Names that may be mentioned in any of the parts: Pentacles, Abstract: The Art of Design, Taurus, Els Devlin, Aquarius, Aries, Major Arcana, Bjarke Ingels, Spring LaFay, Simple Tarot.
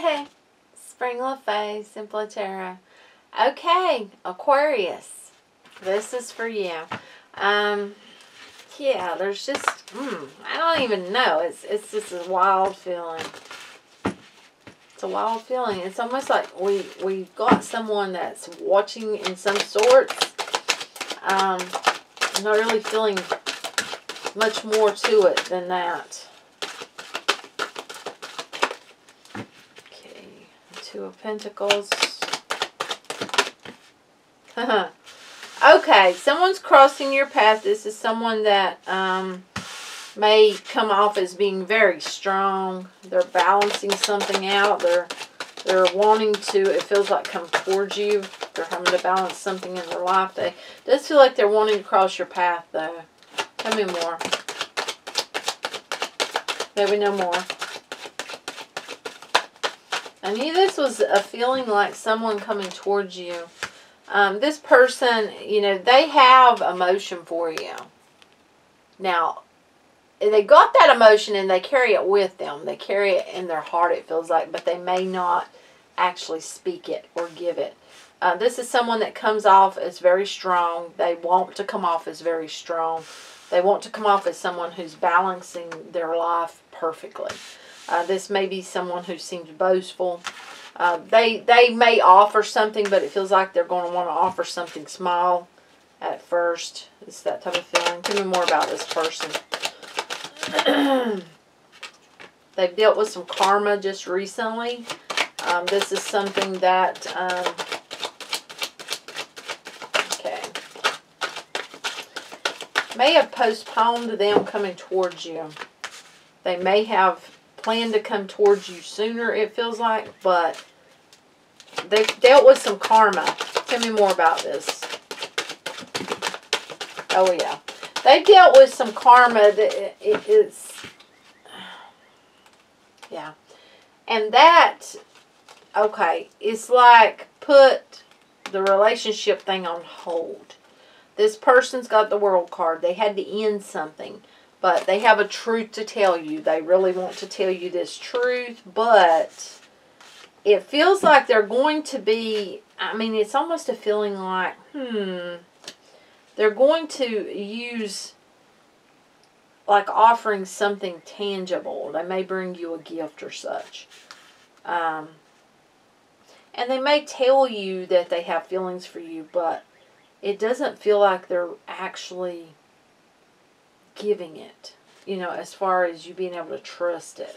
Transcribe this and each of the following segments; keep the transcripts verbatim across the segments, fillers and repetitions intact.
Hey, Spring LaFay, Simple Tarot. Okay, Aquarius, this is for you. Um, yeah, there's just, mm, I don't even know. It's, it's just a wild feeling. It's a wild feeling. It's almost like we, we've got someone that's watching in some sorts. Um, not really feeling much more to it than that. Two of Pentacles. Okay, someone's crossing your path. This is someone that um, may come off as being very strong. They're balancing something out. They're they're wanting to, it feels like, come towards you. They're having to balance something in their life. They, it does feel like they're wanting to cross your path, though. Tell me more. Maybe no more. I knew this was a feeling like someone coming towards you. Um, this person, you know, they have emotion for you. Now, they got that emotion and they carry it with them. They carry it in their heart, it feels like, but they may not actually speak it or give it. Uh, this is someone that comes off as very strong. They want to come off as very strong. They want to come off as someone who's balancing their life perfectly. Uh, this may be someone who seems boastful. Uh, they they may offer something, but it feels like they're going to want to offer something small at first. It's that type of feeling. Tell me more about this person. They've dealt with some karma just recently. Um, this is something that... Um, okay. May have postponed them coming towards you. They may have... plan to come towards you sooner, it feels like, but they've dealt with some karma. Tell me more about this. Oh, yeah. They've dealt with some karma that it, it, it's, yeah. And that, okay, it's like put the relationship thing on hold. This person's got the World card. They had to end something. But they have a truth to tell you. They really want to tell you this truth. But it feels like they're going to be... I mean, it's almost a feeling like... Hmm. They're going to use... like offering something tangible. They may bring you a gift or such. Um, and they may tell you that they have feelings for you. But it doesn't feel like they're actually... giving it, you know, as far as you being able to trust it.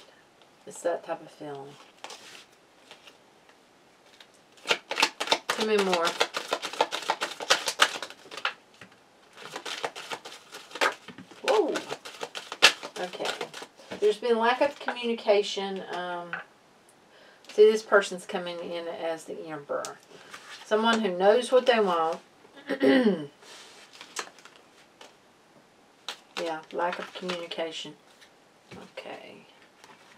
It's that type of feeling. Tell me more. Whoa. Okay. There's been lack of communication. Um, see, this person's coming in as the Emperor. Someone who knows what they want. Yeah, lack of communication. Okay.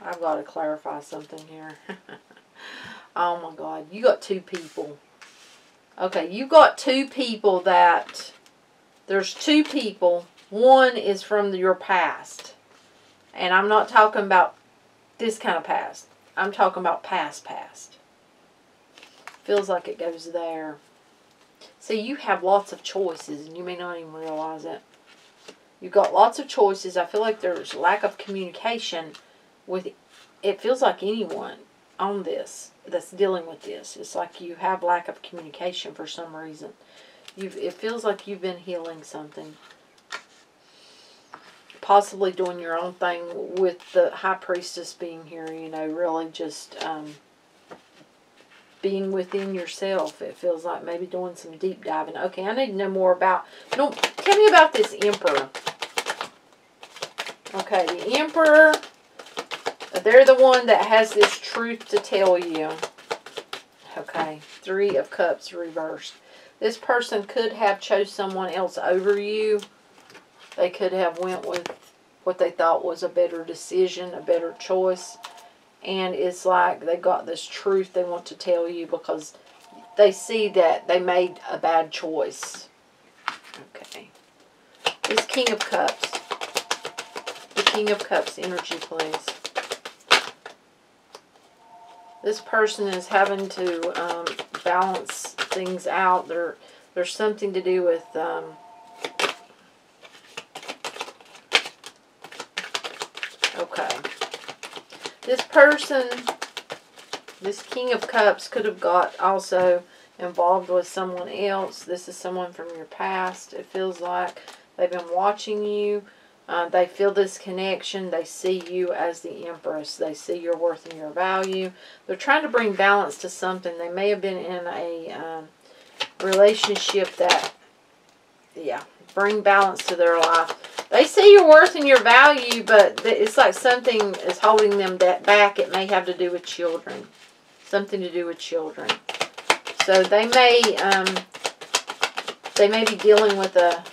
I've got to clarify something here. Oh, my God. You got two people. Okay, you got two people that... There's two people. One is from your past. And I'm not talking about this kind of past. I'm talking about past past. Feels like it goes there. See, you have lots of choices, and you may not even realize it. You've got lots of choices. I feel like there's lack of communication with, it feels like anyone on this that's dealing with this. It's like you have lack of communication for some reason. You've, it feels like you've been healing something. Possibly doing your own thing with the High Priestess being here, you know, really just um, being within yourself. It feels like maybe doing some deep diving. Okay, I need to know more about, no, tell me about this Emperor. Okay, the Emperor, they're the one that has this truth to tell you. Okay, Three of Cups reversed. This person could have chose someone else over you. They could have went with what they thought was a better decision, a better choice. And it's like they got this truth they want to tell you because they see that they made a bad choice. Okay. This King of Cups. The King of Cups energy, please. this person is having to um, balance things out. There, there's something to do with um, okay. This person, this King of Cups, could have got also involved with someone else. This is someone from your past. It feels like they've been watching you. Uh, they feel this connection. They see you as the Empress. They see your worth and your value. They're trying to bring balance to something. They may have been in a um, relationship that, yeah, bring balance to their life. They see your worth and your value, but it's like something is holding them that back. It may have to do with children. Something to do with children. So they may, um, they may be dealing with a,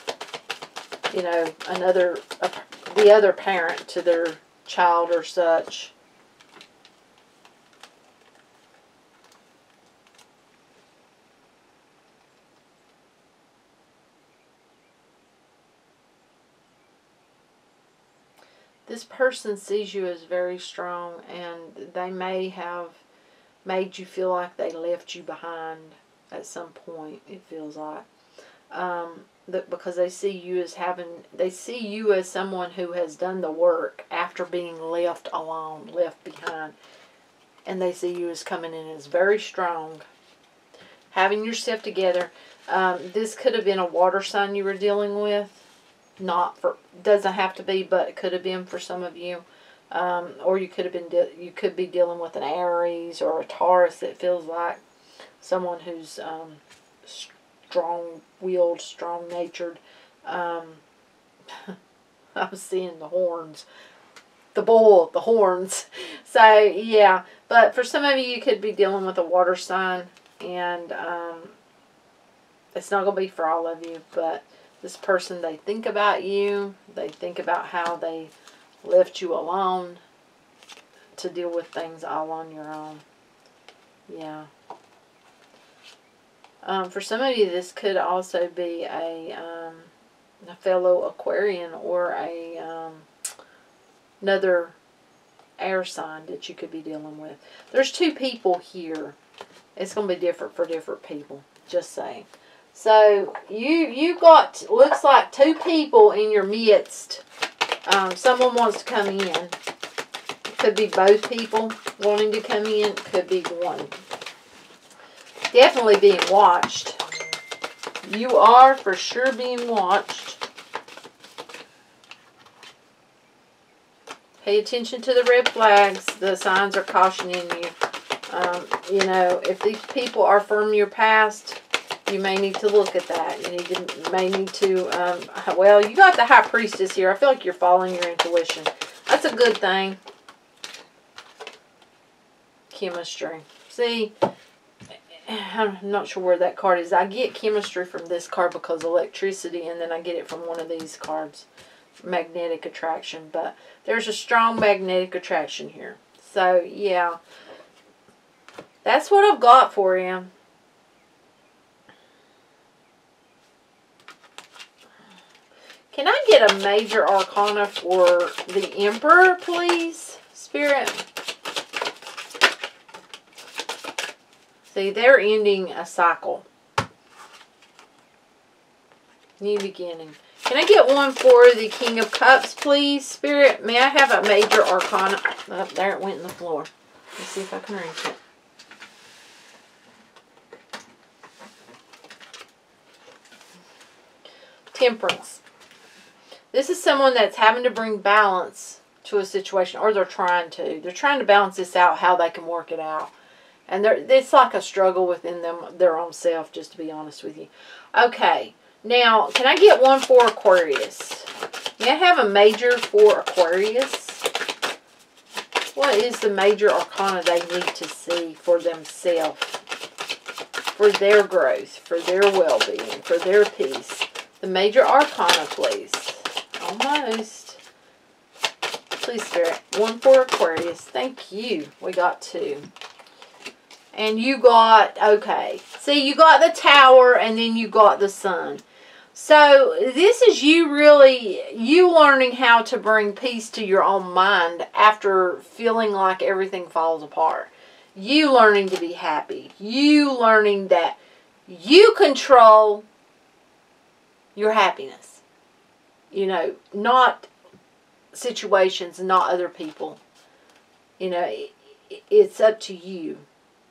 you know, another, uh, the other parent to their child or such. This person sees you as very strong, and they may have made you feel like they left you behind at some point, it feels like. Um, that because they see you as having, they see you as someone who has done the work after being left alone, left behind. And they see you as coming in as very strong, having yourself together. Um, this could have been a water sign you were dealing with. Not for, doesn't have to be, but it could have been for some of you. Um, or you could have been, you could be dealing with an Aries or a Taurus. It feels like someone who's um, strong-willed, strong-natured. Um, I'm seeing the horns, the bull, the horns. So yeah, but for some of you, you could be dealing with a water sign, and um, it's not going to be for all of you. But this person, they think about you. They think about how they left you alone to deal with things all on your own. Yeah. Um, for some of you, this could also be a, um, a fellow Aquarian or a um, another air sign that you could be dealing with. There's two people here. It's going to be different for different people. Just saying. So you you got, looks like, two people in your midst. Um, someone wants to come in. Could be both people wanting to come in. Could be one. Definitely being watched. You are for sure being watched. Pay attention to the red flags. The signs are cautioning you. Um, you know, if these people are from your past, you may need to look at that. You need to, you may need to, um, well, you got the High Priestess here. I feel like you're following your intuition. That's a good thing. Chemistry. See, I'm not sure where that card is. I get chemistry from this card because electricity, and then I get it from one of these cards, magnetic attraction. But there's a strong magnetic attraction here. So, yeah, that's what I've got for you. Can I get a major arcana for the Emperor, please, Spirit? See, they're ending a cycle. New beginning. Can I get one for the King of Cups, please, Spirit? May I have a major arcana? Oh, there it went in the floor. Let's see if I can reach it. Temperance. This is someone that's having to bring balance to a situation, or they're trying to. They're trying to balance this out, how they can work it out. And it's like a struggle within them, their own self, just to be honest with you. Okay, now, can I get one for Aquarius? May I have a major for Aquarius? What is the major arcana they need to see for themselves, for their growth, for their well-being, for their peace? The major arcana, please. Almost. Please, Spirit. One for Aquarius. Thank you. We got two. And you got, okay. See, you got the Tower, and then you got the Sun. So, this is you really, you learning how to bring peace to your own mind after feeling like everything falls apart. you learning to be happy, you learning that you control your happiness, you know, not situations, not other people. You know, it, it's up to you.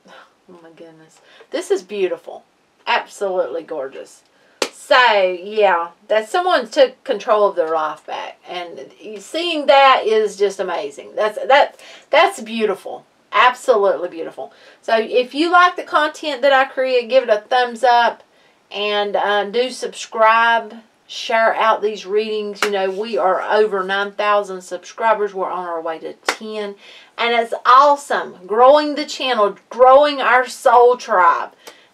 Oh my goodness, this is beautiful, absolutely gorgeous. So yeah, that someone took control of their life back, and seeing that is just amazing. That's that that's beautiful, absolutely beautiful. So if you like the content that I create, give it a thumbs up, and uh, do subscribe. Share out these readings. You know, we are over nine thousand subscribers. We're on our way to ten. And it's awesome. Growing the channel. Growing our soul tribe.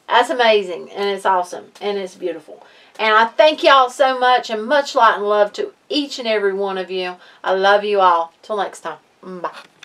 That's amazing. And it's awesome. And it's beautiful. And I thank y'all so much. And much light and love to each and every one of you. I love you all. Till next time. Bye.